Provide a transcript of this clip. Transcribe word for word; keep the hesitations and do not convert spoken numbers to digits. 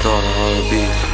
thought of all the beef.